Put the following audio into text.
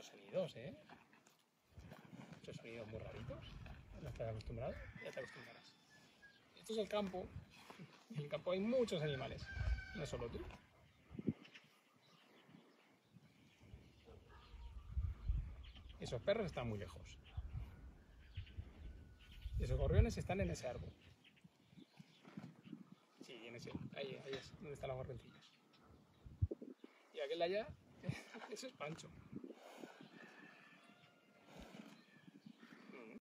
muchos sonidos, ¿eh? Muchos sonidos muy raritos. No estás acostumbrado, ya te acostumbrarás. Esto es el campo. En el campo hay muchos animales, no solo tú. Esos perros están muy lejos. Esos gorriones están en ese árbol. Sí, en ese. Ahí es donde están los gorrioncillos. Y aquel de allá, eso es Pancho.